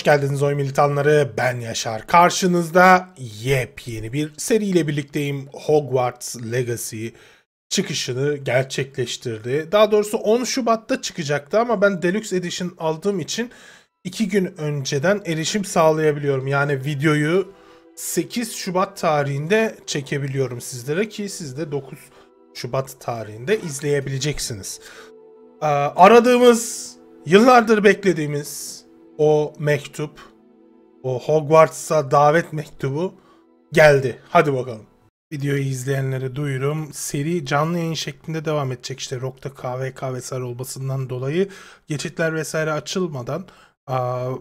Hoş geldiniz oyun militanları, ben Yaşar. Karşınızda yepyeni bir seriyle birlikteyim. Hogwarts Legacy çıkışını gerçekleştirdi. Daha doğrusu 10 Şubat'ta çıkacaktı ama ben Deluxe Edition aldığım için 2 gün önceden erişim sağlayabiliyorum. Yani videoyu 8 Şubat tarihinde çekebiliyorum sizlere ki siz de 9 Şubat tarihinde izleyebileceksiniz. Aradığımız, yıllardır beklediğimiz o mektup, o Hogwarts'a davet mektubu geldi. Hadi bakalım. Videoyu izleyenlere duyurum. Seri canlı yayın şeklinde devam edecek. İşte Rock'ta KVK vesaire olmasından dolayı geçitler vesaire açılmadan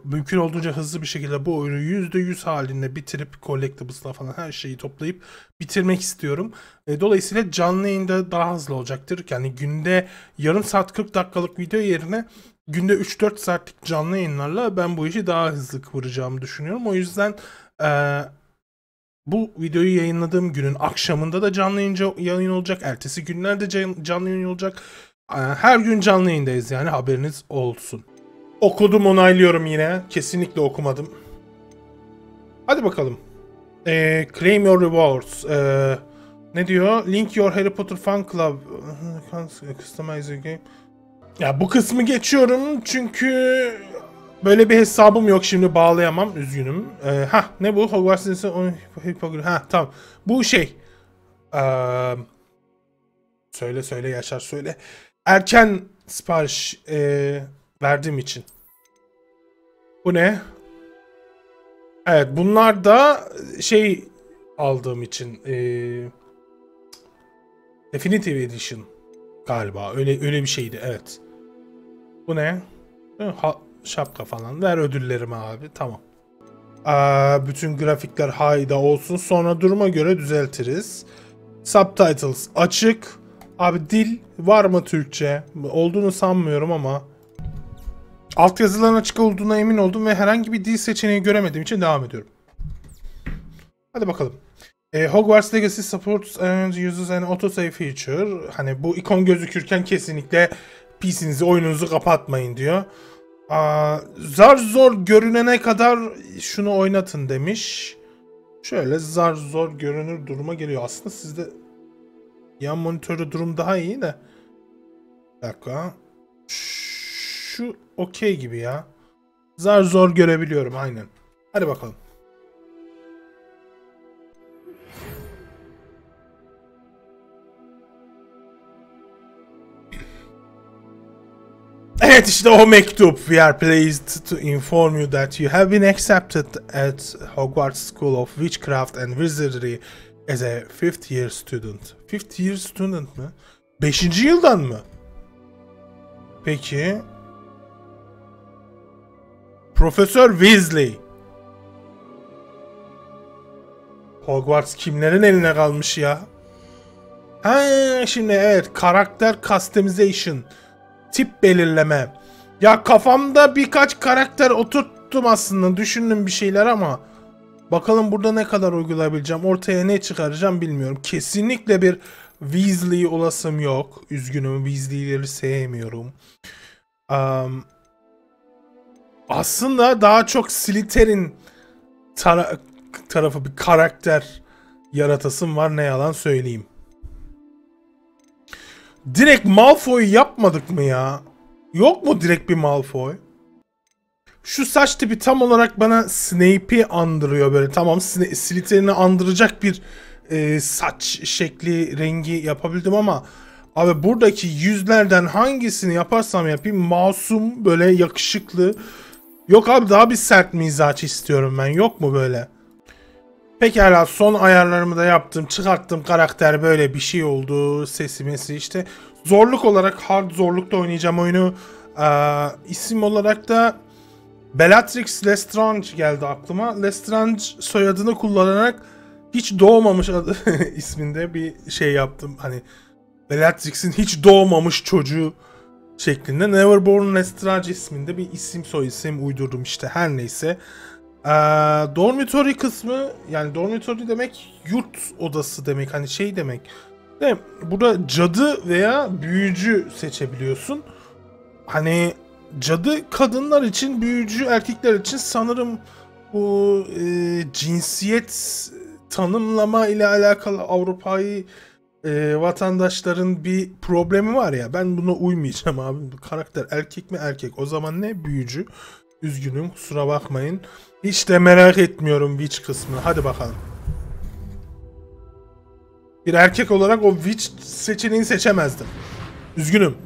mümkün olduğunca hızlı bir şekilde bu oyunu %100 halinde bitirip collectibles'la falan her şeyi toplayıp bitirmek istiyorum. Dolayısıyla canlı yayında daha hızlı olacaktır. Yani günde yarım saat 40 dakikalık video yerine günde 3-4 saatlik canlı yayınlarla ben bu işi daha hızlı kıvıracağımı düşünüyorum. O yüzden bu videoyu yayınladığım günün akşamında da canlı yayın olacak. Ertesi günlerde canlı yayın olacak. Her gün canlı yayındayız, yani haberiniz olsun. Okudum, onaylıyorum yine. Kesinlikle okumadım. Hadi bakalım. Claim your rewards. Ne diyor? Link your Harry Potter fan club. Customize your game. Ya bu kısmı geçiyorum çünkü böyle bir hesabım yok, şimdi bağlayamam, üzgünüm. Ne bu? Hogwarts Legacy. Tamam. Bu şey. Söyle Yaşar, söyle. Erken sipariş verdiğim için. Bu ne? Evet, bunlar da şey aldığım için. Definitive Edition galiba. Öyle bir şeydi, evet. Bu ne? Şapka falan. Ver ödüllerimi abi. Tamam. Bütün grafikler hayda olsun. Sonra duruma göre düzeltiriz. Subtitles açık. Abi dil var mı Türkçe? Olduğunu sanmıyorum ama. Altyazıların açık olduğuna emin oldum ve herhangi bir dil seçeneği göremediğim için devam ediyorum. Hadi bakalım. Hogwarts Legacy supports and uses an autosave feature. Hani bu ikon gözükürken kesinlikle PC'nizi, oyununuzu kapatmayın diyor. Zar zor görünene kadar şunu oynatın demiş. Şöyle zar zor görünür duruma geliyor. Aslında sizde yan monitörü durum daha iyi de. Bir dakika. Şu okey gibi ya. Zar zor görebiliyorum, aynen. Hadi bakalım. Evet, işte o mektup. We are pleased to inform you that you have been accepted at Hogwarts School of Witchcraft and Wizardry as a 5th year student. 5th year student mı? 5. yıldan mı? Peki. Profesör Weasley. Hogwarts kimlerin eline kalmış ya? Şimdi evet, karakter customization. Tip belirleme. Ya kafamda birkaç karakter oturttum aslında. Düşündüm bir şeyler ama bakalım burada ne kadar uygulayabileceğim. Ortaya ne çıkaracağım bilmiyorum. Kesinlikle bir Weasley olasım yok. Üzgünüm, Weasley'leri sevmiyorum. Aslında daha çok Slytherin tarafı bir karakter yaratasım var. Ne yalan söyleyeyim. Direkt Malfoy'u yapmadık mı ya? Yok mu direkt bir Malfoy? Şu saç tipi tam olarak bana Snape'i andırıyor böyle. Tamam, Slytherin'i andıracak bir saç şekli, rengi yapabildim ama abi buradaki yüzlerden hangisini yaparsam yapayım masum, böyle yakışıklı. Yok abi, daha bir sert mizaç istiyorum ben. Yok mu böyle? Pekala, son ayarlarımı da yaptım. Çıkarttım, karakter böyle bir şey oldu. Sesimesi işte. Zorluk olarak hard zorlukta oynayacağım oyunu. İsim olarak da Bellatrix Lestrange geldi aklıma. Lestrange soyadını kullanarak hiç doğmamış adı isminde bir şey yaptım. Hani Bellatrix'in hiç doğmamış çocuğu şeklinde. Neverborn Lestrange isminde bir isim, soy isim uydurdum işte, her neyse. Dormitory kısmı, yani dormitory demek yurt odası demek, hani şey demek. Değil mi? Burada cadı veya büyücü seçebiliyorsun. Hani Cadı kadınlar için, büyücü erkekler için. Sanırım bu cinsiyet tanımlama ile alakalı Avrupa'yı vatandaşların bir problemi var ya, ben buna uymayacağım abi. Bu karakter erkek mi erkek, o zaman ne büyücü, üzgünüm kusura bakmayın. Hiç de merak etmiyorum witch kısmını, hadi bakalım. Bir erkek olarak o witch seçeneğini seçemezdim, üzgünüm.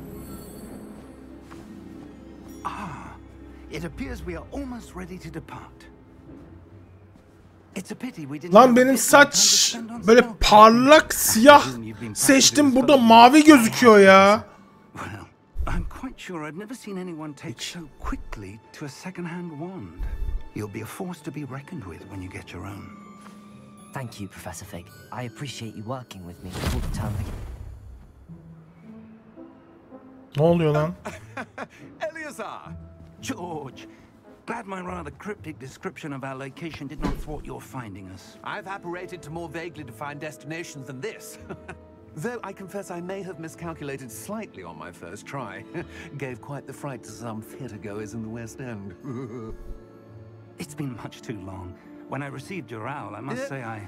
Lan benim saç böyle parlak siyah seçtim, burada mavi gözüküyor ya. Ne oluyor lan? George, glad my rather cryptic description of our location did not thwart your finding us. I've apparated to more vaguely defined destinations than this. Though I confess I may have miscalculated slightly on my first try. Gave quite the fright to some theatergoers in the West End. It's been much too long. When I received your owl, I must say I...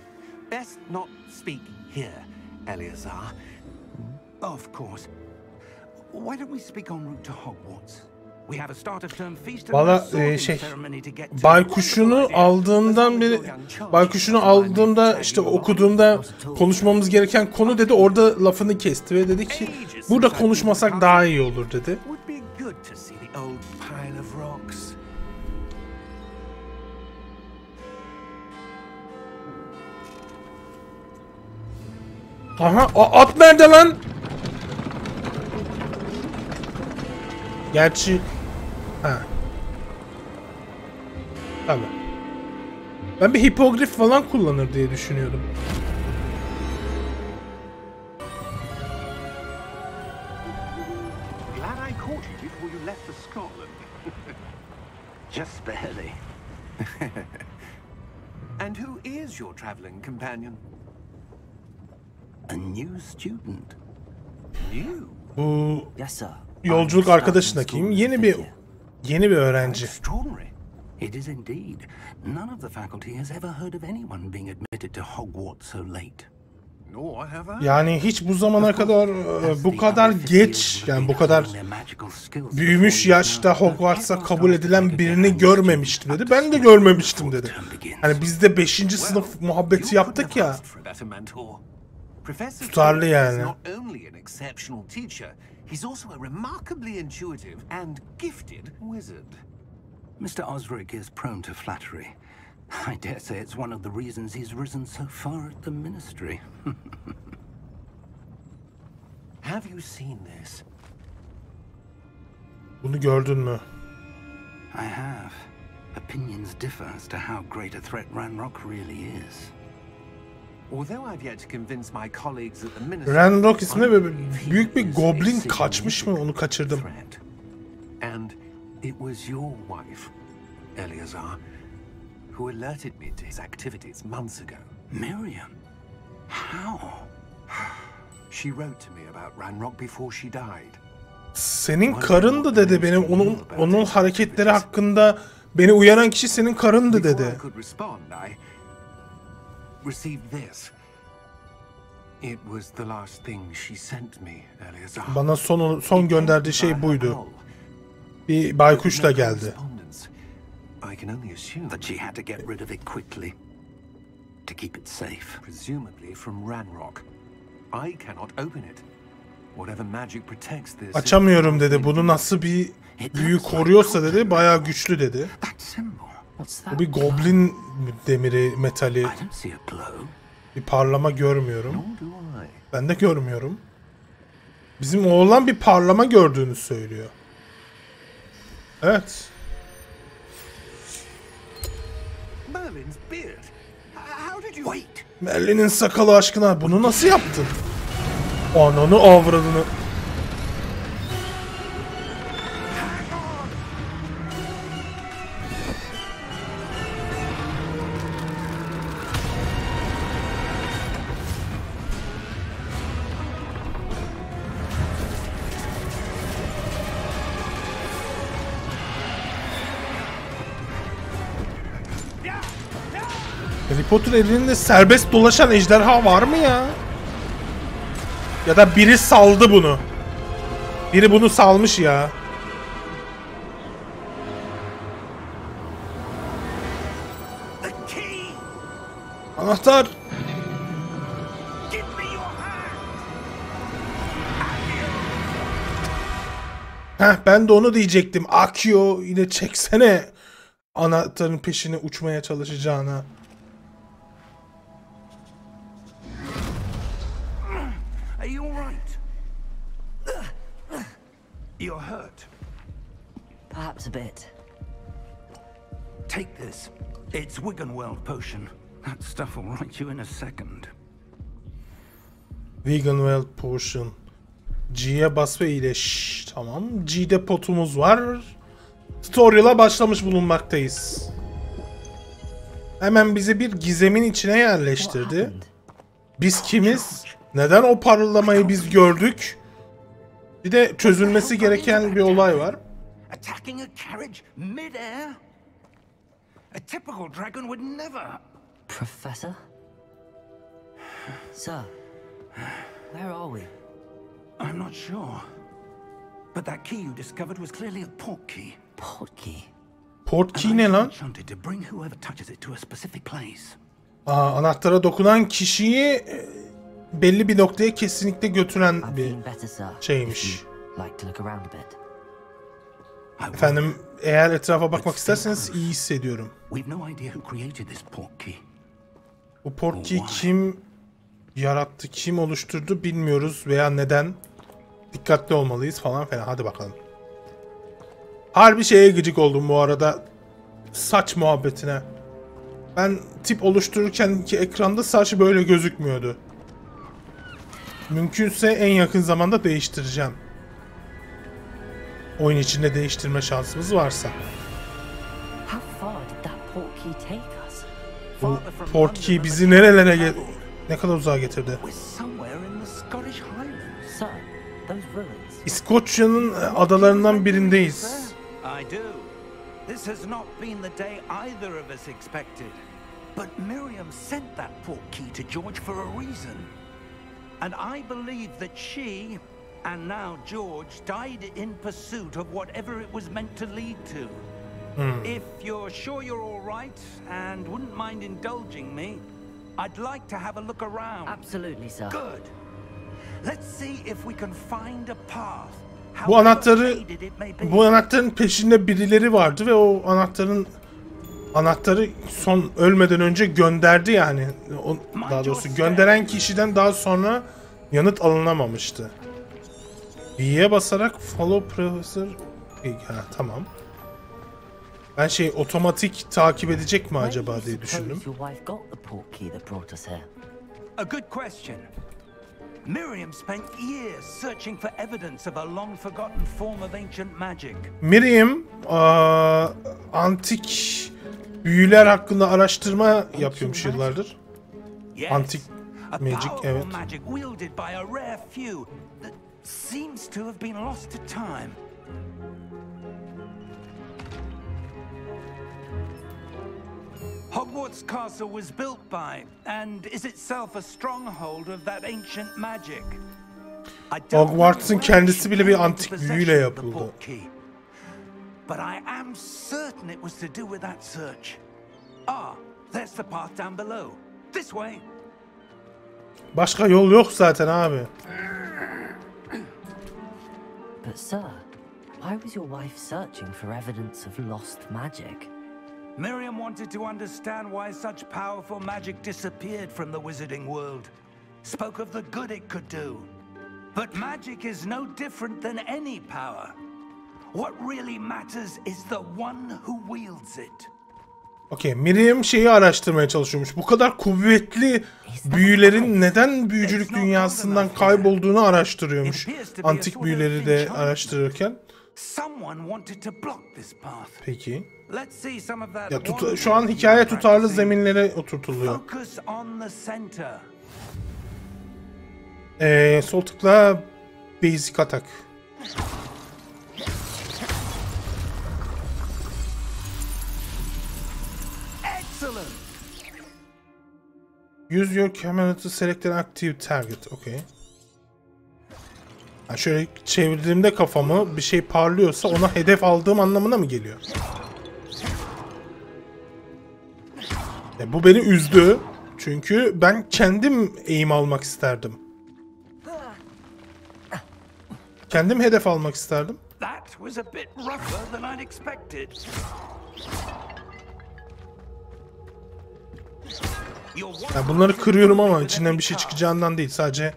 Best not speak here, Eleazar. Of course. Why don't we speak en route to Hogwarts? Valla baykuşunu aldığımda işte okuduğumda konuşmamız gereken konu dedi, orada lafını kesti ve dedi ki burada konuşmasak daha iyi olur dedi. Aha, at nerede lan? Gerçi ha. Tamam. Ben bir hipogrif falan kullanır diye düşünüyordum. Just barely. And who is your traveling companion? A new student. You. Yes sir. Yolculuk arkadaşına kim? Yeni bir öğrenci. It is indeed. None of the faculty has ever heard of anyone being admitted to Hogwarts so late. Yani hiç bu zamana kadar bu kadar geç, yani bu kadar büyümüş yaşta Hogwarts'a kabul edilen birini görmemiştim dedi. Ben de görmemiştim dedi. Hani biz de 5. sınıf muhabbeti yaptık ya. Tutarlı yani. He's also a remarkably intuitive and gifted wizard. Mr. Osric is prone to flattery. I dare say it's one of the reasons he's risen so far at the ministry. Have you seen this? Bunu gördün mü? I have. Opinions differ as to how great a threat Ranrok really is. Ranrok isminde büyük bir goblin kaçmış mı? Onu kaçırdım. Miriam. Senin karındı dedi benim. Onun hareketleri hakkında beni uyaran kişi senin karındı dedi. Bana son gönderdiği şey buydu. Bir baykuşla geldi. Açamıyorum dedi. Bunu nasıl bir büyü koruyorsa dedi, bayağı güçlü dedi. Bu bir goblin demiri, metali. Bir parlama görmüyorum. Ben de görmüyorum. Bizim oğlan bir parlama gördüğünü söylüyor. Evet. Merlin'in sakalı aşkına, bunu nasıl yaptın? Ananı avradını. Harry Potter elinde serbest dolaşan ejderha var mı ya? Ya da biri saldı bunu. Biri bunu salmış ya. Anahtar. Heh, ben de onu diyecektim. Akio ile çeksene. Anahtarın peşine uçmaya çalışacağına. You're hurt. Perhaps a bit. Take this. It's Wiggenweld potion. That stuff will right you in a second. Wiggenweld potion. G'ye bas ve iyileş. Tamam. G'de potumuz var. Tutorial'a başlamış bulunmaktayız. Hemen bizi bir gizemin içine yerleştirdi. Biz kimiz? Neden o parlamayı biz gördük? Bir de çözülmesi gereken bir olay var. Professor? Sir, where are we? I'm not sure. But that key you discovered was clearly a portkey. Portkey? Portkey ne lan? To bring whoever touches it to a specific place. Aa, anahtara dokunan kişiyi belli bir noktaya kesinlikle götüren bir şeymiş. Efendim, eğer etrafa bakmak isterseniz iyi hissediyorum. Bu portkey kim yarattı, kim oluşturdu bilmiyoruz veya neden. Dikkatli olmalıyız falan falan. Hadi bakalım. Harbi şeye gıcık oldum bu arada. Saç muhabbetine. Ben tip oluştururken ki ekranda saç böyle gözükmüyordu. Mümkünse en yakın zamanda değiştireceğim. Oyun içinde değiştirme şansımız varsa. Bu portkey bizi nerelere, ne kadar uzağa getirdi? İskoçya'nın adalarından birindeyiz. This has not been the day either of us expected. But Miriam sent that portkey to George for a reason. And I believe that she, and now George, died in pursuit of whatever it was meant to lead to. If you're sure you're all right and wouldn't mind indulging me, I'd like to have a look around. Absolutely, sir. Good. Let's see if we can find a path. Bu anahtarın peşinde birileri vardı ve o anahtarı son ölmeden önce gönderdi yani. Daha doğrusu gönderen kişiden daha sonra yanıt alınamamıştı. V'ye basarak follow professor. Ha, tamam. Ben otomatik takip edecek mi acaba diye düşündüm. A good question. Miriam spent years searching for evidence of a long forgotten form of ancient magic. Miriam antik büyüler hakkında araştırma yapıyormuş yıllardır. Antik magic, evet. Hogwarts Castle was built by and is itself a stronghold of that ancient magic. Hogwarts'ın kendisi bile bir antik büyüyle yapıldı. But I am certain it was to do with that search. Ah, there's the path down below. This way. Başka yol yok zaten abi. But sir, why was your wife searching for evidence of lost magic? Miriam wanted to understand why such powerful magic disappeared from the wizarding world. Spoke of the good it could do. But magic is no different than any power. What really matters is the one who wields it. Okay, Miriam araştırmaya çalışıyormuş. Bu kadar kuvvetli büyülerin neden büyücülük dünyasından kaybolduğunu araştırıyormuş. Antik büyüleri de araştırırken. Peki. Ya şu an hikaye tutarlı zeminlere oturtuluyor. Sol tıkla basic atak. Use your camera to select an active target. Okay. Yani şöyle çevirdiğimde kafamı bir şey parlıyorsa ona hedef aldığım anlamına mı geliyor? Bu beni üzdü. Çünkü ben kendim eğim almak isterdim. Kendim hedef almak isterdim. Yani bunları kırıyorum ama içinden bir şey çıkacağından değil, sadece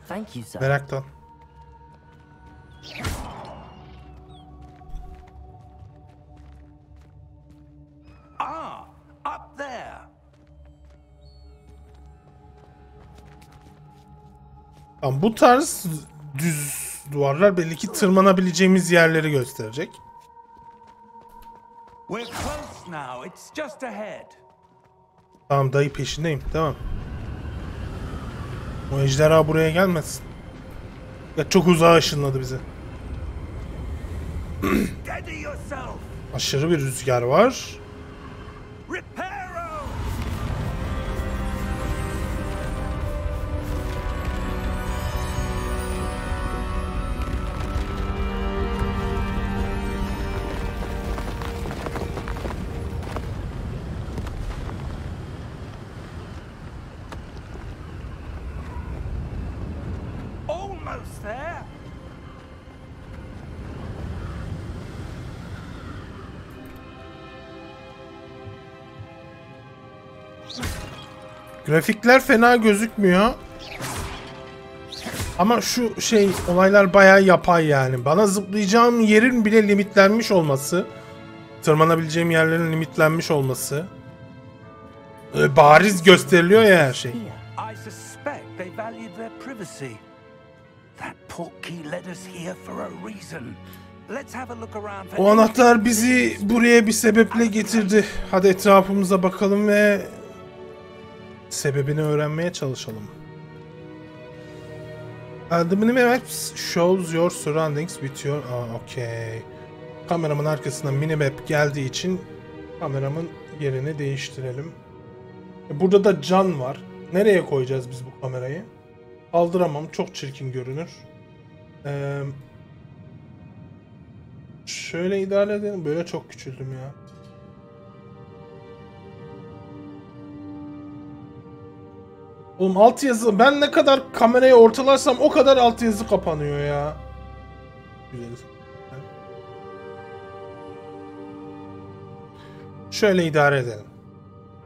meraktan. Tamam, bu tarz düz duvarlar belli ki tırmanabileceğimiz yerleri gösterecek. Tamam dayı, peşindeyim. Tamam. O ejderha buraya gelmesin. Ya çok uzağa ışınladı bizi. Aşırı bir rüzgar var. Grafikler fena gözükmüyor. Ama şu şey olaylar bayağı yapay yani. Bana zıplayacağım yerin bile limitlenmiş olması, tırmanabileceğim yerlerin limitlenmiş olması bariz gösteriliyor ya her şey. O anahtar bizi buraya bir sebeple getirdi. Hadi etrafımıza bakalım ve sebebini öğrenmeye çalışalım. The minimap shows your surroundings with your... okay. Kameramın arkasına minimap geldiği için kameramın yerini değiştirelim. Burada da can var. Nereye koyacağız biz bu kamerayı? Aldıramam. Çok çirkin görünür. Şöyle idare edelim. Böyle çok küçüldüm ya. Oğlum altyazı, ben ne kadar kamerayı ortalarsam o kadar altyazı kapanıyor ya. Güzel. Şöyle idare edelim.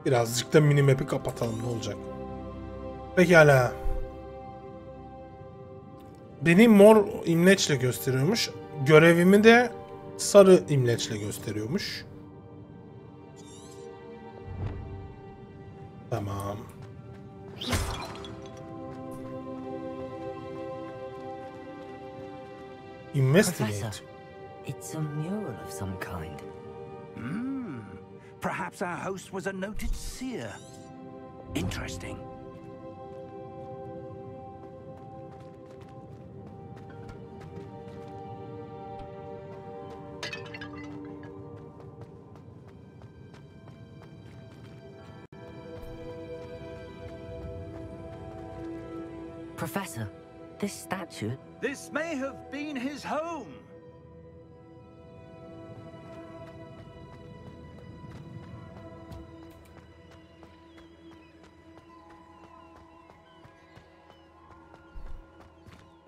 Birazcık da minimap'i kapatalım, ne olacak. Pekala. Beni mor imleçle gösteriyormuş. Görevimi de sarı imleçle gösteriyormuş. Tamam. Investigate. It's a mural of some kind. Perhaps our host was a noted seer. Interesting. Professor, this statue... This may have been his home!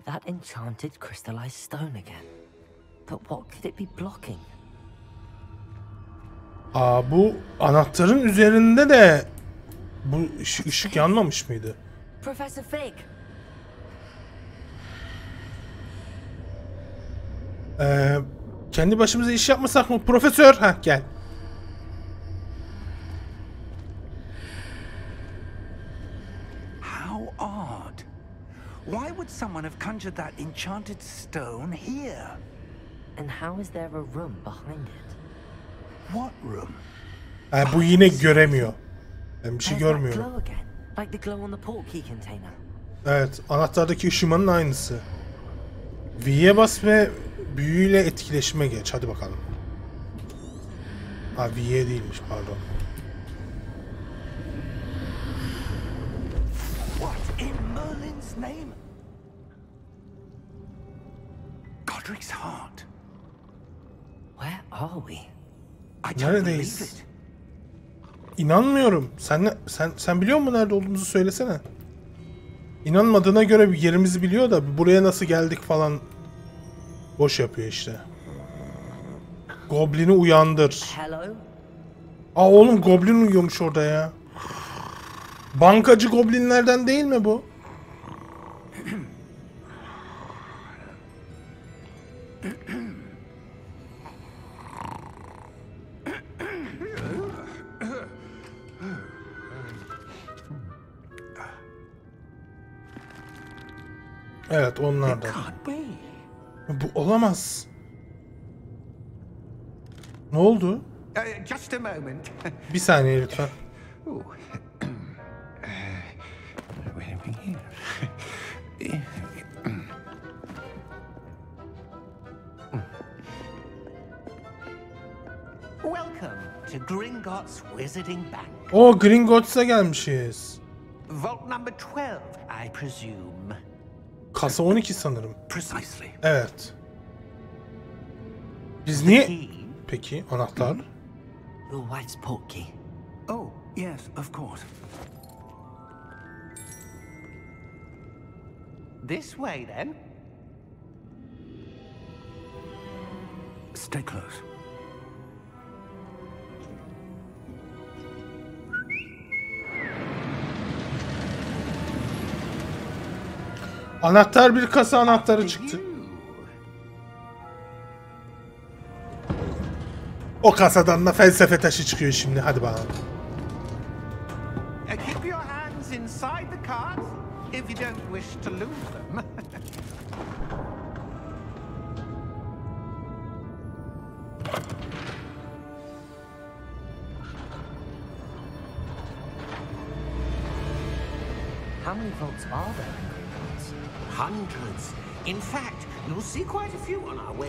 That enchanted crystallized stone again. But what could it be blocking? Bu anahtarın üzerinde de bu ışık yanmamış mıydı? Professor Fig! Kendi başımıza iş yapmasak mı? Profesör, ha gel. How odd. Why would someone have conjured that enchanted stone here? And how is there a room behind it? What room? Bu yine göremiyor. Ben bir şey görmüyorum. Like the glow on the Portkey container. Evet, anahtardaki ışımanın aynısı. V'ye bas ve büyüyle etkileşime geç. Hadi bakalım. Ha, V'ye değilmiş, pardon. his name? Godric's heart. Where are we? Neredeyiz? İnanmıyorum. Sen biliyor musun nerede olduğumuzu söylesene. İnanmadığına göre bir yerimizi biliyor da buraya nasıl geldik falan boş yapıyor işte. Goblin'i uyandır. Aa oğlum goblin uyuyormuş orada ya. Bankacı goblinlerden değil mi bu? Evet onlardan. Bu olamaz. Ne oldu? Bir saniye lütfen. O Gringotts'a gelmişiz. Kasa 12 sanırım. Evet. Biz niye? Peki anahtar. Portkey. Oh, yes, of course. This way then. Stay close. Anahtar bir kasa anahtarı çıktı. O kasadan da felsefe taşı çıkıyor şimdi. Hadi bakalım.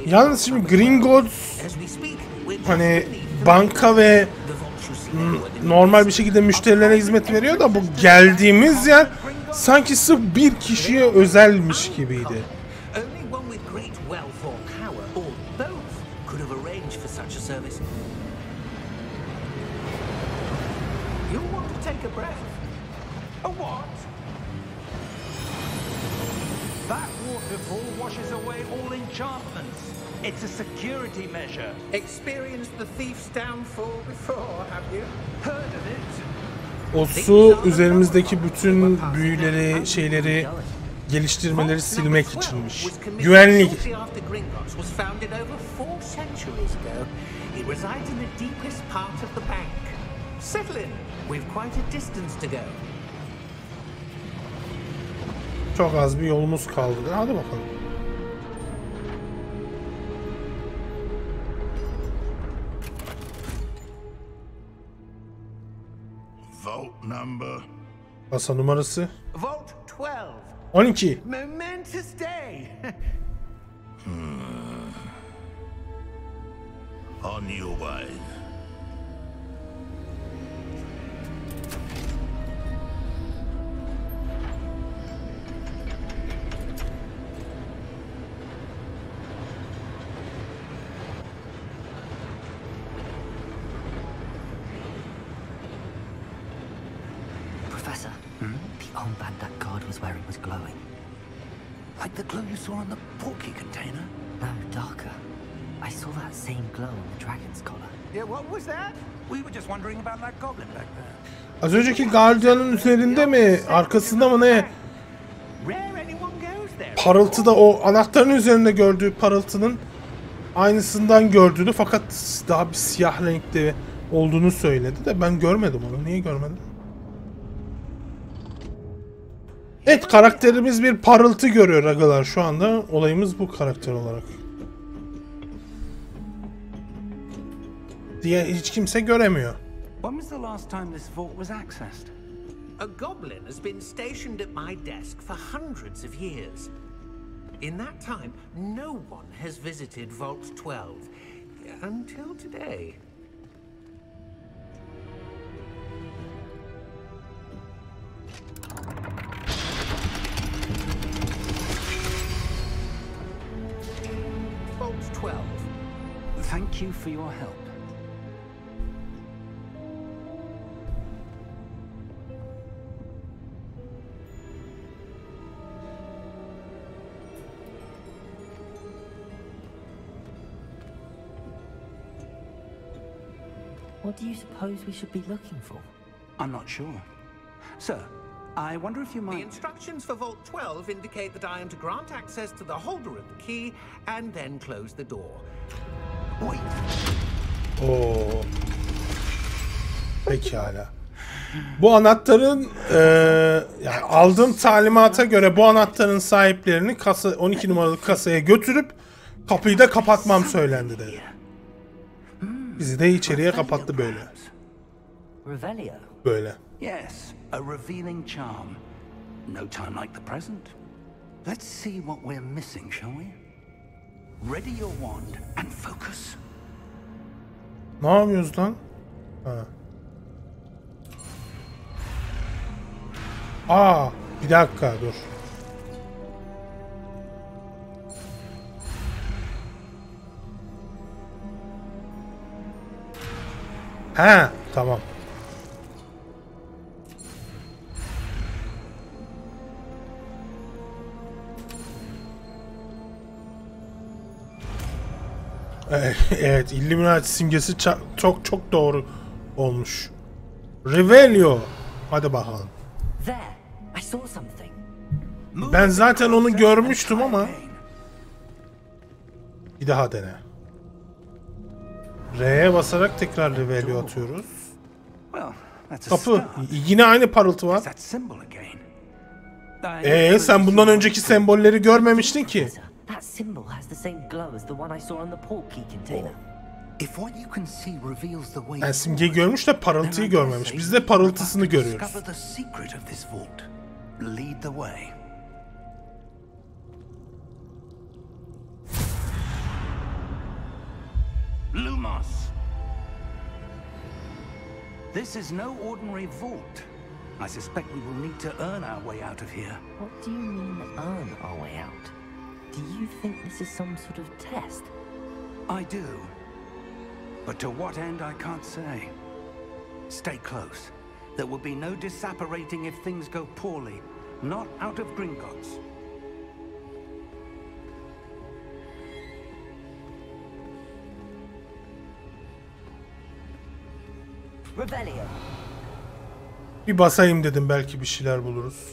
Yalnız şimdi Gringotts hani banka ve normal bir şekilde müşterilere hizmet veriyor da bu geldiğimiz yer sanki sırf bir kişiye özelmiş gibiydi. That waterfall washes away all enchantments. It's a security measure. Experienced the thief's downfall before, have you? Heard of it? O su üzerimizdeki bütün büyüleri, şeyleri, geliştirmeleri silmek içinmiş. Güvenlik. Çok az bir yolumuz kaldı. Hadi bakalım. Vault number. Kasa numarası. Vault 12. Momentous day. On your way. On the Portkey container? No, darker. I saw that same glow on the dragon's collar. Yeah, what was that? We were just wondering about that goblin back there. Az önceki gardiyanın üzerinde mi, arkasında mı ne? Parıltı da o anahtarın üzerinde gördüğü parıltının aynısından gördüğünü fakat daha bir siyah renkte olduğunu söyledi de ben görmedim onu. Niye görmedim? Evet, karakterimiz bir parıltı görüyor agalar şu anda. Olayımız bu karakter olarak. Diye hiç kimse göremiyor. When was the last time this vault was accessed? A goblin has been stationed at my desk for hundreds of years. In that time, no one has visited Vault 12 until today. Thank you for your help. What do you suppose we should be looking for? I'm not sure. Sir, I wonder if you might... The instructions for Vault 12 indicate that I am to grant access to the holder of the key and then close the door. Wait. Oo. Pekala. Bu anahtarın yani aldığım talimata göre bu anahtarın sahiplerini kasa 12 numaralı kasaya götürüp kapıyı da kapatmam söylendi dedi. Bizi de içeriye kapattı böyle. Böyle. Yes, a revealing charm. No time like the present. Let's see what we're missing, shall we? Ready your wand and focus. Ne yapıyoruz lan? Ha. Aa, bir dakika dur. Ha, tamam. Evet, Illuminati simgesi çok doğru olmuş. Revelio. Hadi bakalım. Ben zaten onu görmüştüm ama bir daha dene. R'ye basarak tekrar Revelio atıyoruz. Kapı. Yine aynı parıltı var. Sen bundan önceki sembolleri görmemiştin ki. That symbol has the same glow as the one I saw on the Portkey container. If what you can see reveals the way. Simgeyi görmüş de parıltıyı görmemiş. Biz de parıltısını görüyoruz. Lead the way. Lumos. This is no ordinary vault. I suspect we will need to earn our way out of here. What do you mean earn our way out? Do you think this is some sort of test? I do. But to what end I can't say. Stay close. There will be no disapparating if things go poorly. Not out of Gringotts. Revelio. Bir basayım dedim, belki bir şeyler buluruz.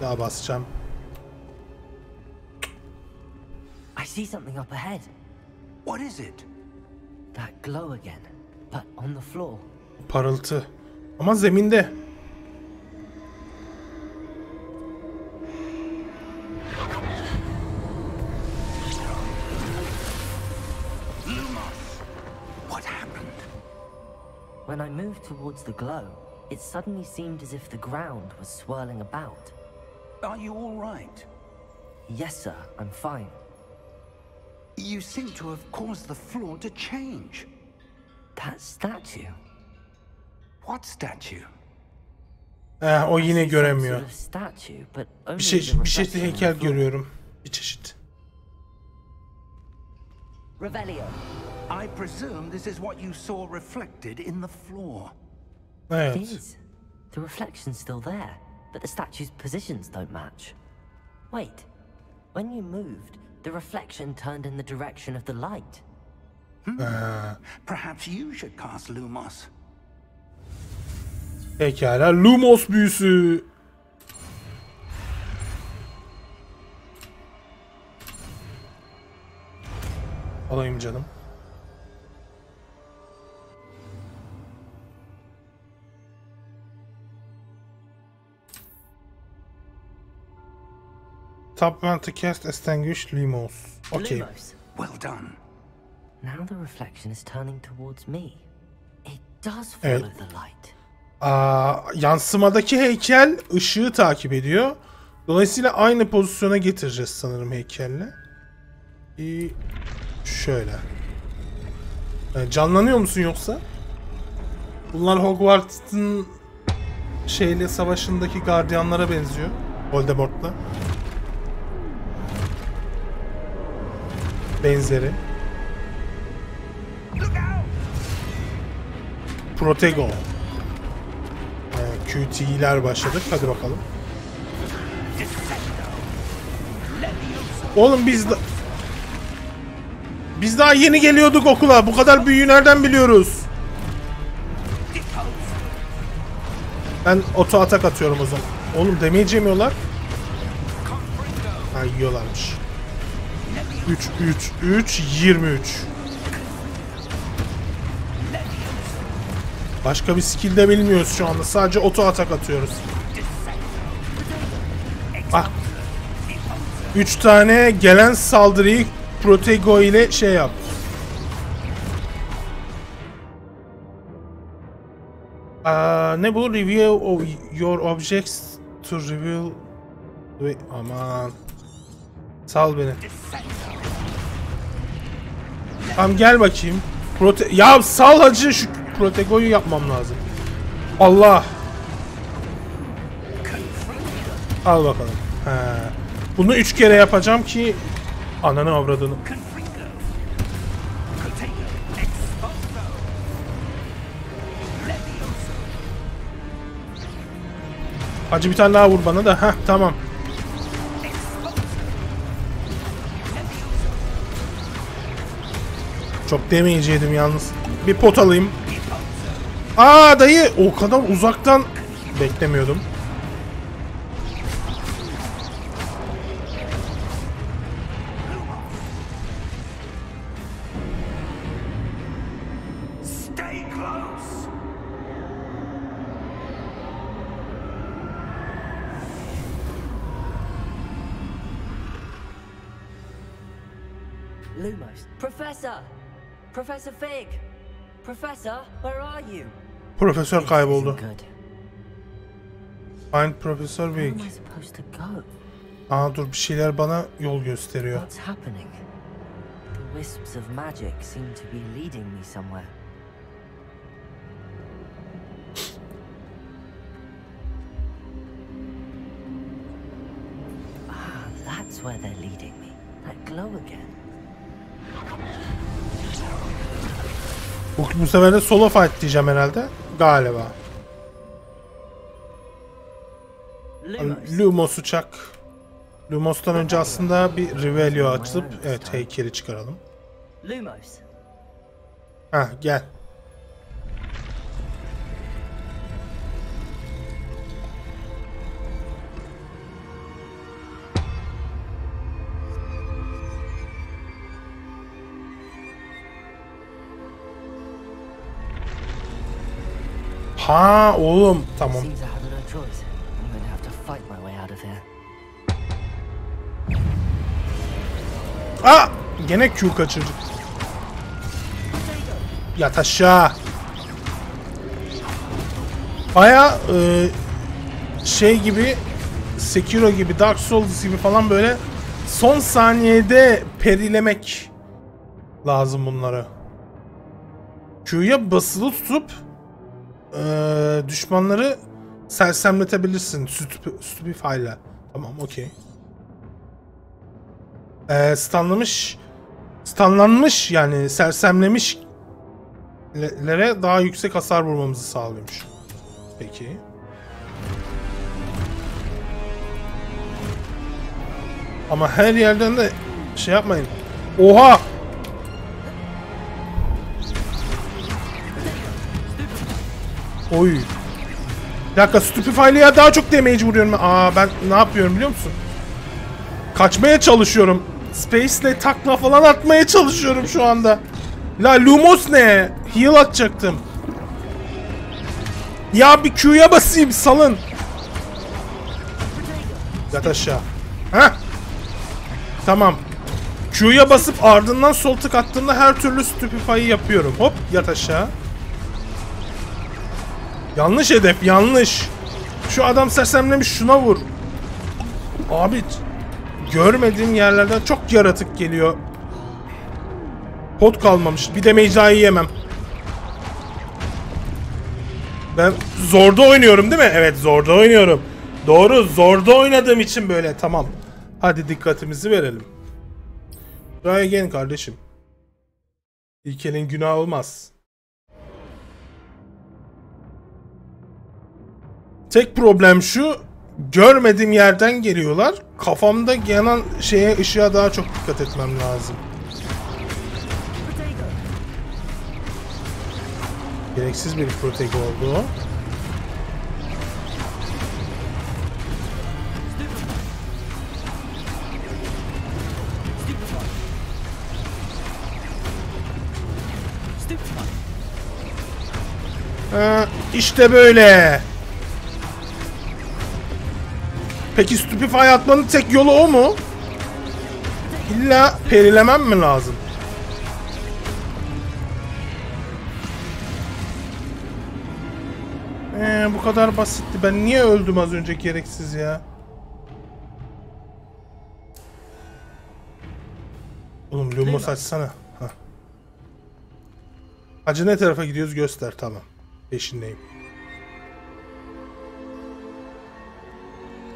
Daha basacağım. I see something up ahead. What is it? That glow again, but on the floor. Parıltı. Ama zeminde. Lumos. What happened? When I moved towards the glow, it suddenly seemed as if the ground was swirling about. Are you all right? Yes, sir. I'm fine. You seem to have caused the floor to change. That statue. What statue? O yine göremiyor. Bir şey heykel görüyorum. Bir çeşit. Revelio. I presume this is what you saw reflected in the floor. Evet. The reflection's still there. But the statue's positions don't match. Wait, when you moved, the reflection turned in the direction of the light. Perhaps you should cast Lumos. Pekala, Lumos büyüsü. Alayım canım. Top one to cast extinguish Lumos. Okay. Well done. Now the reflection is turning towards me. It does follow the light. Yansımadaki heykel ışığı takip ediyor. Dolayısıyla aynı pozisyona getireceğiz sanırım heykelle. Şöyle. Canlanıyor musun yoksa? Bunlar Hogwarts'ın şeyle savaşındaki gardiyanlara benziyor. Voldemort'la. benzeri. Protego. QT'ler başladık. Hadi bakalım. Oğlum biz daha yeni geliyorduk okula. Bu kadar büyüyü nereden biliyoruz? Ben oto atak atıyorum o zaman. Oğlum damage yemiyorlar. Ha, yiyorlarmış. 3 23. Başka bir skill de bilmiyoruz şu anda. Sadece oto atak atıyoruz. Bak. 3 tane gelen saldırıyı Protego ile şey yap. Ne bu? Review of your objects to reveal. Aman. Sal beni. Tamam gel bakayım. Ya sal hacı şu Protego'yu yapmam lazım. Allah. Al bakalım. He. Bunu 3 kere yapacağım ki ananı avradını. Hacı bir tane daha vur bana da. Heh tamam. Çok demeyeceydim yalnız. Bir pot alayım. Aa dayı o kadar uzaktan beklemiyordum. Professor Fig. Professor, where are you? Profesör kayboldu. Find Professor Fig. Aa dur bir şeyler bana yol gösteriyor. Wisps of magic seem to be leading me somewhere. Ah, that's where they're leading me. That glow again. Bu sefer de solo fight diyeceğim herhalde. Galiba. Lumos uçak. Lumos'tan önce aslında bir Revelio açıp evet, heykeli çıkaralım. Ha gel. Ha oğlum tamam. Aa gene Q kaçırdık. Yat aşağı. Baya şey gibi, Sekiro gibi, Dark Souls gibi falan böyle son saniyede perilemek lazım bunları. Q'ya basılı tutup düşmanları sersemletebilirsin stupify'la. Tamam okey. Stunlanmış yani sersemlemişlere daha yüksek hasar vurmamızı sağlıyormuş. Peki. Ama her yerden de şey yapmayın. Oha! Oy. Bir dakika, stupify'lıya daha çok damage vuruyorum. Aa ben ne yapıyorum biliyor musun? Kaçmaya çalışıyorum. Space'le takla falan atmaya çalışıyorum şu anda. La Lumos ne? Heal atacaktım. Ya bir Q'ya basayım salın. Yat aşağı. Heh. Tamam. Q'ya basıp ardından sol tık attığımda her türlü stupify'ı yapıyorum. Hop yat aşağı. Yanlış hedef, yanlış. Şu adam sersemlemiş, şuna vur. Abi, görmediğim yerlerden çok yaratık geliyor. Pot kalmamış, bir de mecrayı yemem. Ben zorda oynuyorum değil mi? Evet, zorda oynuyorum. Doğru, zorda oynadığım için böyle, tamam. Hadi dikkatimizi verelim. Try again kardeşim. İlk elin günahı olmaz. Tek problem şu, görmediğim yerden geliyorlar. Kafamda yanan şeye, ışığa daha çok dikkat etmem lazım. Gereksiz bir Protego oldu. İşte böyle. Peki Stupify atmanın tek yolu o mu? İlla perilemem mi lazım? Bu kadar basitti. Ben niye öldüm az önce gereksiz ya? Oğlum Lumos açsana. Hah. Hacı ne tarafa gidiyoruz göster, tamam. Peşindeyim.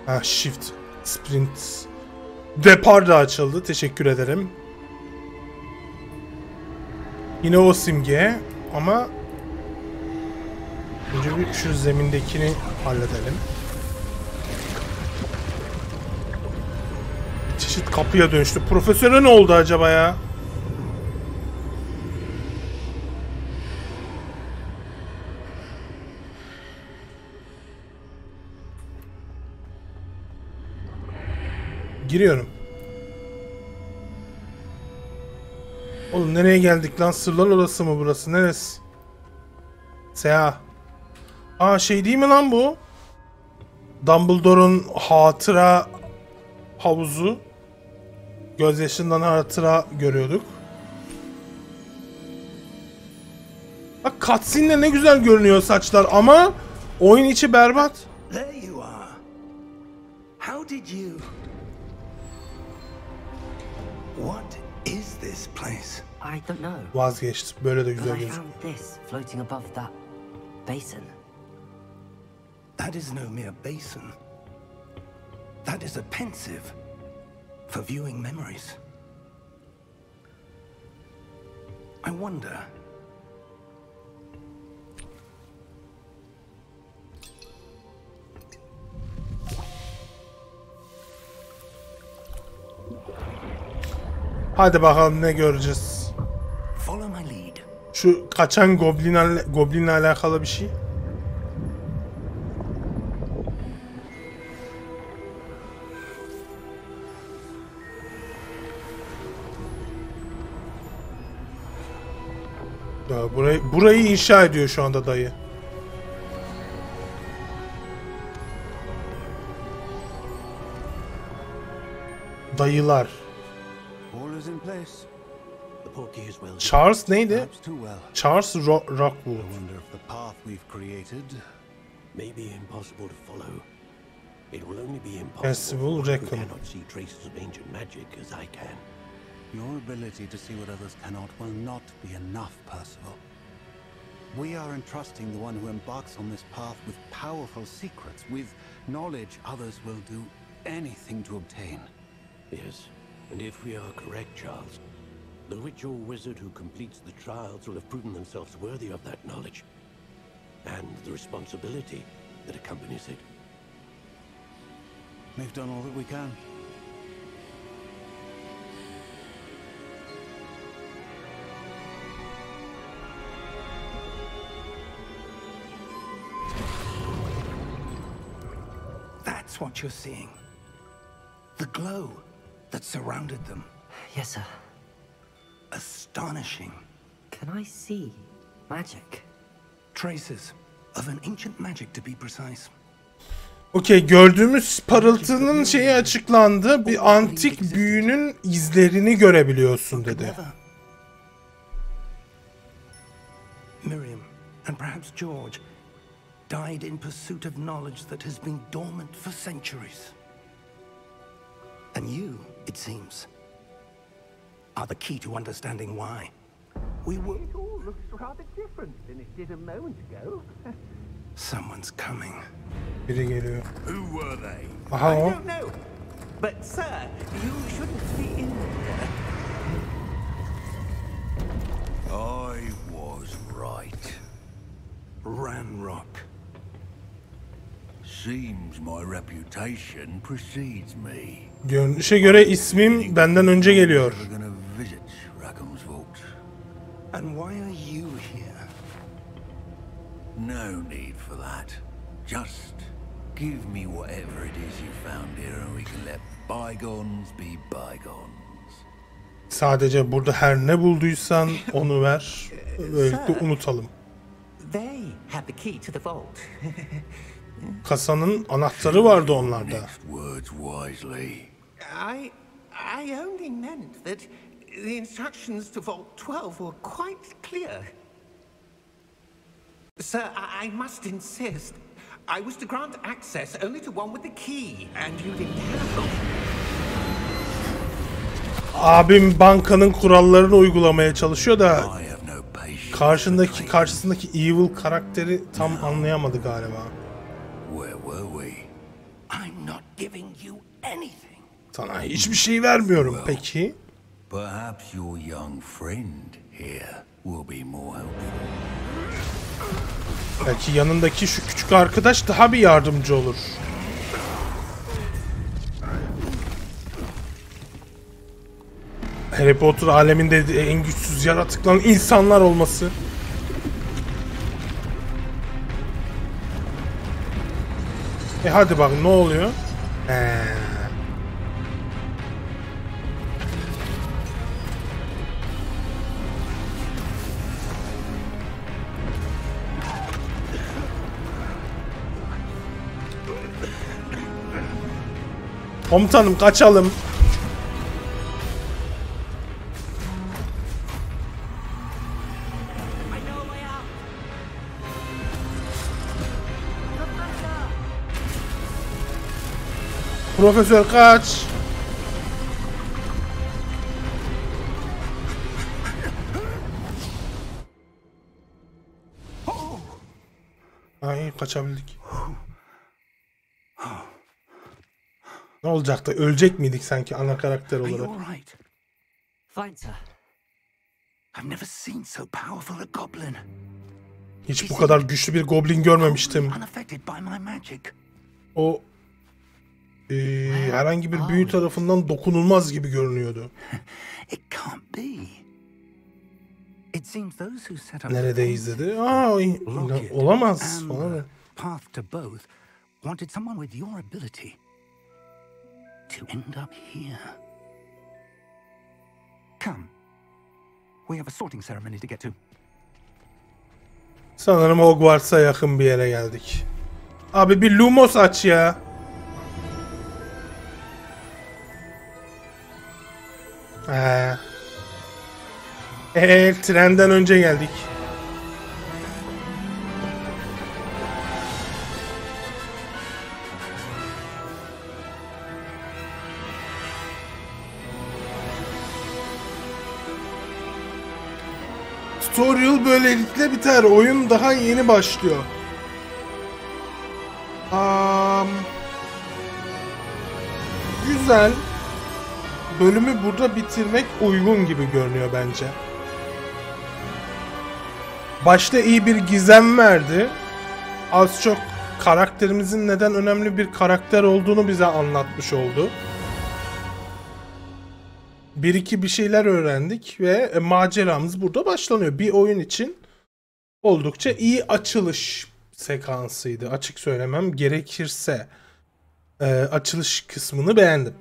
Ha, shift, sprint. Depar da açıldı. Teşekkür ederim. Yine o simge ama önce bir şu zemindekini halledelim. Bir çeşit kapıya dönüştü. Profesöre ne oldu acaba ya? Giriyorum. Oğlum nereye geldik lan? Sırlar orası mı burası? Neresi? Seha. Aa şey değil mi lan bu? Dumbledore'un hatıra havuzu. Gözyaşından hatıra görüyorduk. Bak cutscene'de ne güzel görünüyor saçlar ama oyun içi berbat. There you are. How did you... What is this place? I don't know. Vazgeçtim. Böyle de güzel gözüküyor. I found this floating above that basin. That is no mere basin. That is a pensieve for viewing memories. I wonder. Hadi bakalım ne göreceğiz. Şu kaçan goblinle alakalı bir şey. Ya burayı inşa ediyor şu anda dayı. Dayılar. Charles neydi? Charles Rockwood. Festival Recon. Your ability to see what others cannot will not be enough, Percival. We are entrusting the one who embarks on this path with powerful secrets, with knowledge others will do anything to obtain. Yes. And if we are correct, Charles, the witch or wizard who completes the trials will have proven themselves worthy of that knowledge and the responsibility that accompanies it. We've done all that we can. That's what you're seeing. The glow that surrounded them. Yes, sir. Astonishing. Can I see magic? Traces of an ancient magic to be precise. Okay, gördüğümüz parıltının şeyi açıklandı. Bir antik büyünün izlerini görebiliyorsun dedi. Miriam and perhaps George died in pursuit of knowledge that has been dormant for centuries. And you, it seems, are the key to understanding why. We were... It all looks rather different than it did a moment ago. Someone's coming. Who were they? I don't know. But, sir, you shouldn't be in there. Görünüşe göre ismim benden önce geliyor. Sadece burada her ne bulduysan onu ver, böylelikle unutalım. Kasanın anahtarı vardı onlarda. I only meant that the instructions to Vault 12 were quite clear. Sir, I must insist. I was to grant access only to one with the key, and you didn't have it. Abim bankanın kurallarını uygulamaya çalışıyor da karşısındaki evil karakteri tam anlayamadı galiba. Sana hiçbir şey vermiyorum peki. Belki yanındaki şu küçük arkadaş daha bir yardımcı olur. Harry Potter aleminde en güçsüz yaratıkların insanlar olması. Hadi bak ne oluyor? Komutanım kaçalım. Profesör kaç. Ay kaçabildik. Ne olacaktı? Ölecek miydik sanki ana karakter olarak? Hiç bu kadar güçlü bir goblin görmemiştim. O herhangi bir büyü tarafından dokunulmaz gibi görünüyordu. Neredeyiz dedi. Olamaz. To end up here. Come. We have a sorting ceremony to get to. Sanırım Hogwarts'a yakın bir yere geldik. Abi bir Lumos aç ya. Trenden önce geldik. Tutorial böylelikle biter. Oyun daha yeni başlıyor. Güzel. Bölümü burada bitirmek uygun gibi görünüyor bence. Başta iyi bir gizem verdi. Az çok karakterimizin neden önemli bir karakter olduğunu bize anlatmış oldu. Bir şeyler öğrendik ve maceramız burada başlanıyor. Bir oyun için oldukça iyi açılış sekansıydı. Açık söylemem gerekirse açılış kısmını beğendim.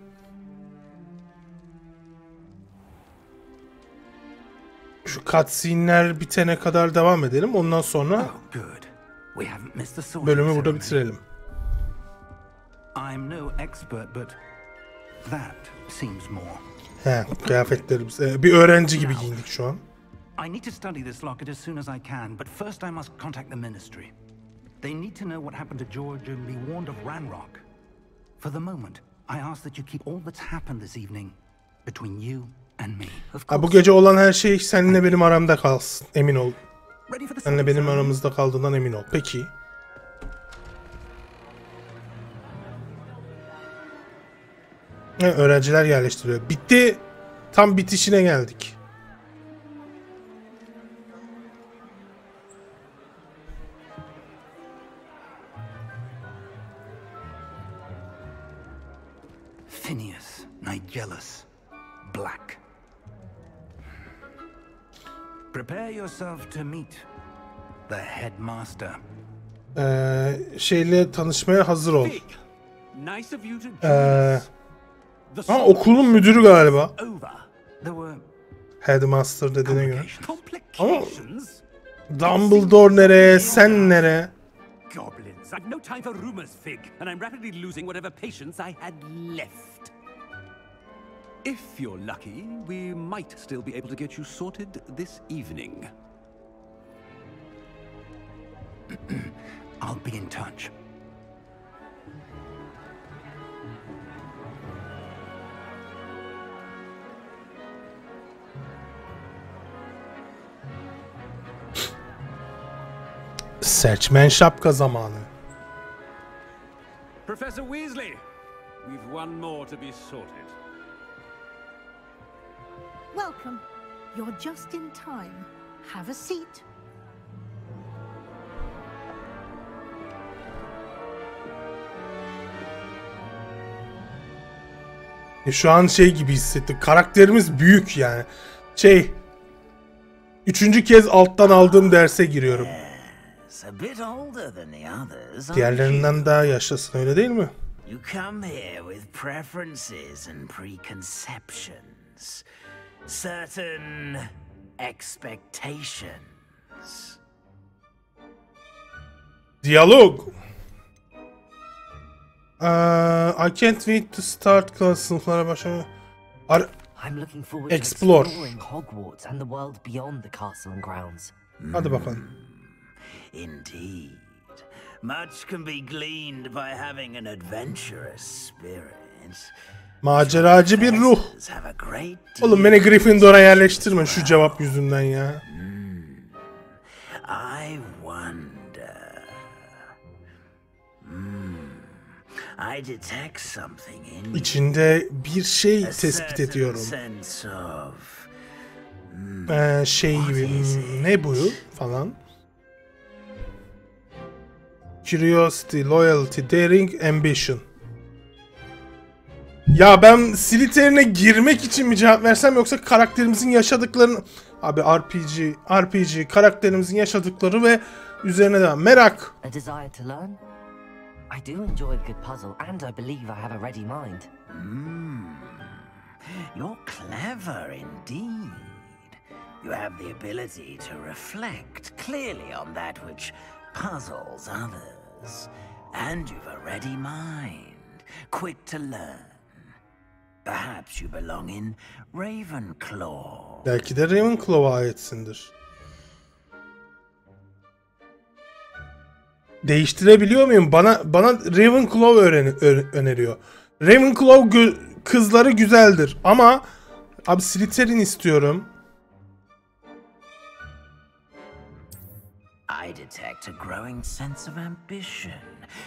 Şu cutscene'ler bitene kadar devam edelim. Ondan sonra bölümü burada bitirelim. He, kıyafetlerimiz. Bir öğrenci gibi giyindik şu an. I need to study this locket as soon as I can, but first I must contact the ministry. They need to know what happened to George and be warned of Ranrok. For the moment, I ask that you keep all that's happened this evening between you and me. Bu gece olan her şey seninle benim aramda kalsın. Emin ol. Seninle benim aramızda kaldığından emin ol. Peki. Öğrenciler yerleştiriyor. Bitti. Tam bitişine geldik. jealous, black. Prepare yourself to meet the headmaster. Şeyle tanışmaya hazır ol. Ha, okulun müdürü galiba. Headmaster dediğine göre. Ama Dumbledore nereye, sen nereye? Goblins. I've no time for rumors, Fig, and I'm rapidly losing whatever patience I had left. If you're lucky, we might still be able to get you sorted this evening. I'll be in touch. Seçmen şapka zamanı. Professor Weasley, we've one more to be sorted. Welcome. You're just in time. Have a seat. Şu an şey gibi hissettim. Karakterimiz büyük yani. Şey, üçüncü kez alttan aldığım derse giriyorum. Diğerlerinden daha yaşlısın, öyle değil mi? You come here with preferences and preconceptions, certain expectations. Diyalog. I can't wait to start class. Sınıflara başlama. I'm looking forward to exploring Hogwarts and the world beyond the castle and grounds. Hadi bakalım. Indeed, much can be gleaned by having an adventurous spirit. Maceracı bir ruh. Oğlum beni Gryffindor'a yerleştirme şu cevap yüzünden ya. I wonder. I detect something in. İçinde bir şey tespit ediyorum. Şey gibi ne bu falan. Curiosity, loyalty, daring, ambition. Ya ben Slytherin'e girmek için mi cevap versem yoksa karakterimizin yaşadıklarını... Abi RPG, karakterimizin yaşadıkları ve üzerine devam. Merak. You're clever indeed. You have the ability to reflect clearly on that which puzzles others. And you've a ready mind, quick to learn. Perhaps you belong in Ravenclaw. Belki de Ravenclaw'a aitsindir. Değiştirebiliyor muyum? Bana Ravenclaw öneriyor. Ravenclaw kızları güzeldir ama abi Slytherin istiyorum. I detect a growing sense of ambition,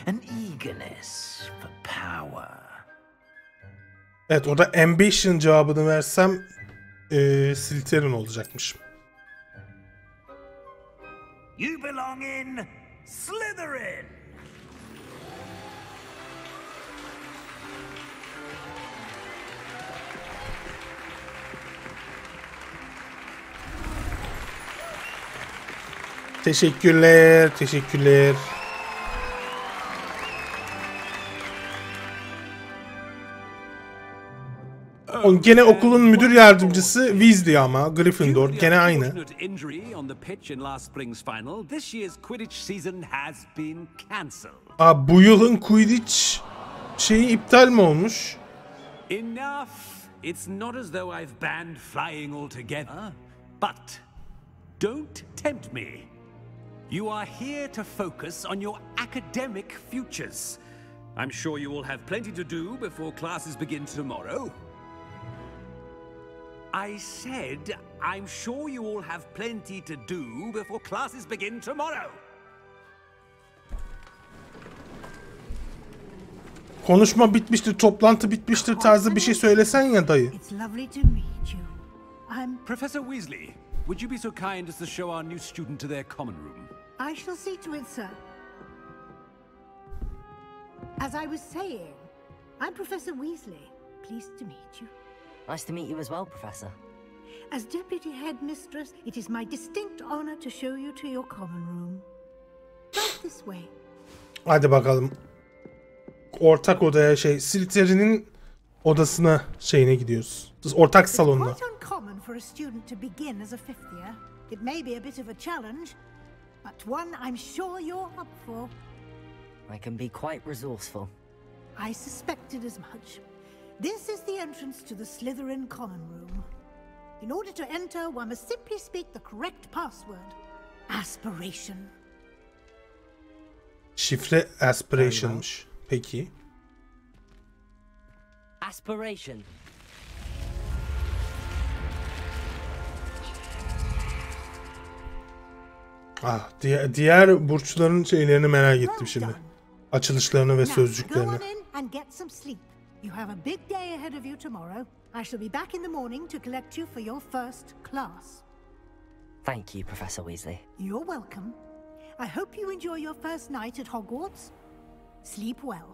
an eagerness for power. Evet, orada ambition cevabını versem Slytherin olacakmışım. You belong in Slytherin. Teşekkürler. Gene okulun müdür yardımcısı Weasley ama Gryffindor gene aynı. Aa, bu yılın Quidditch şeyi iptal mi olmuş? Don't tempt me. You are here to focus on your academic futures. I'm sure you will have plenty to do before classes begin tomorrow. I said, I'm sure you all have plenty to do before classes begin tomorrow. Konuşma bitmiştir, toplantı bitmiştir tarzı bir şey söylesen ya dayı. It's lovely to meet you. I'm Professor Weasley. Would you be so kind as to show our new student to their common room? I shall see to it, sir. As I was saying, I'm Professor Weasley, pleased to meet you. Nice to meet you as well, Professor. As Deputy Headmistress, it is my distinct honor to show you to your common room. Right this way. Hadi bakalım. Ortak odaya Slytherin'in odasına gidiyoruz. Ortak salonuna. It may be a bit of a challenge, but one I'm sure you're up for. I can be quite resourceful. I suspected as much. This is the entrance to the Slytherin common room. In order to enter, one must simply speak the correct password. Aspiration. Şifre aspiration'mış. Peki. Aspiration. Ah, diğer burçların şeylerini merak ettim şimdi. Açılışlarını ve sözcüklerini. Thank you, Professor Weasley. You're welcome. I hope you enjoy your first night at Hogwarts. Sleep well.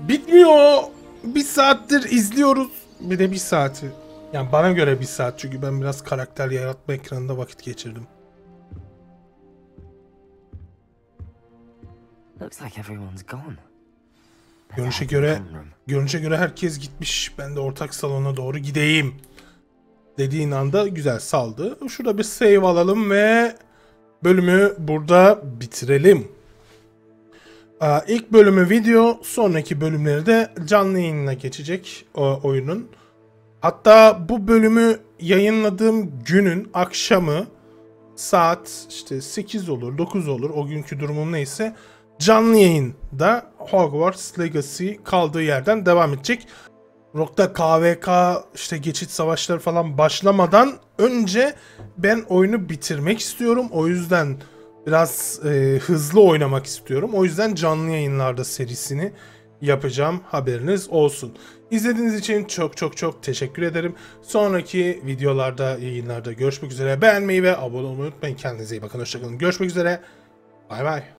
Bitmiyor. Bir saattir izliyoruz. Bir de bir saati. Yani bana göre bir saat. Çünkü ben biraz karakter yaratma ekranında vakit geçirdim. Görünüşe göre herkes gitmiş. Ben de ortak salona doğru gideyim. Dediğin anda güzel saldı. Şurada bir save alalım ve bölümü burada bitirelim. İlk bölümü video, sonraki bölümleri de canlı yayınına geçecek oyunun. Hatta bu bölümü yayınladığım günün akşamı saat 8 olur, 9 olur, o günkü durumum neyse, canlı yayında Hogwarts Legacy kaldığı yerden devam edecek. Rock'ta KVK geçit savaşları falan başlamadan önce ben oyunu bitirmek istiyorum. O yüzden biraz hızlı oynamak istiyorum. O yüzden canlı yayınlarda serisini yapacağım. Haberiniz olsun. İzlediğiniz için çok teşekkür ederim. Sonraki videolarda, yayınlarda görüşmek üzere. Beğenmeyi ve abone olmayı unutmayın. Kendinize iyi bakın. Hoşçakalın. Görüşmek üzere. Bay bay.